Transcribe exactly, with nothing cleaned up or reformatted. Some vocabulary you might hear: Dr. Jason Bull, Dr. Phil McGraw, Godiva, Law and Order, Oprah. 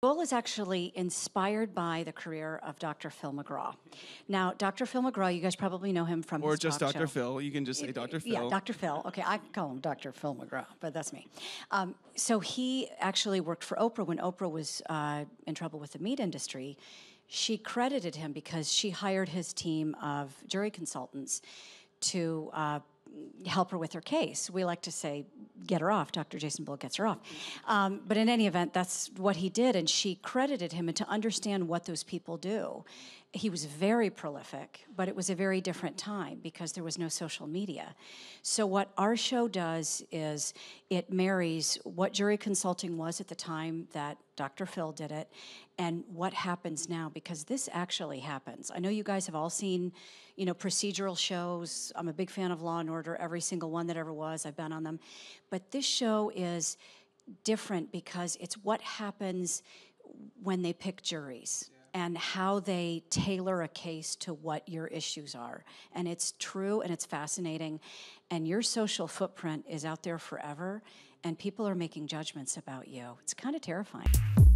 Bull is actually inspired by the career of Doctor Phil McGraw. Now, Doctor Phil McGraw, you guys probably know him from or his just talk Doctor Show. Phil. You can just say Doctor Phil. Yeah, Doctor Phil. Okay, I call him Doctor Phil McGraw, but that's me. Um, so he actually worked for Oprah when Oprah was uh, in trouble with the meat industry. She credited him because she hired his team of jury consultants to uh, help her with her case. We like to say, get her off. Doctor Jason Bull gets her off. Um, but in any event, that's what he did, and she credited him. And to understand what those people do, he was very prolific, but it was a very different time because there was no social media. So what our show does is it marries what jury consulting was at the time that Doctor Phil did it and what happens now, because this actually happens. I know you guys have all seen, you know, procedural shows. I'm a big fan of Law and Order, every single one that ever was. I've been on them. But this show is different because it's what happens when they pick juries. Yeah. And how they tailor a case to what your issues are. And it's true and it's fascinating. And your social footprint is out there forever, and people are making judgments about you. It's kind of terrifying.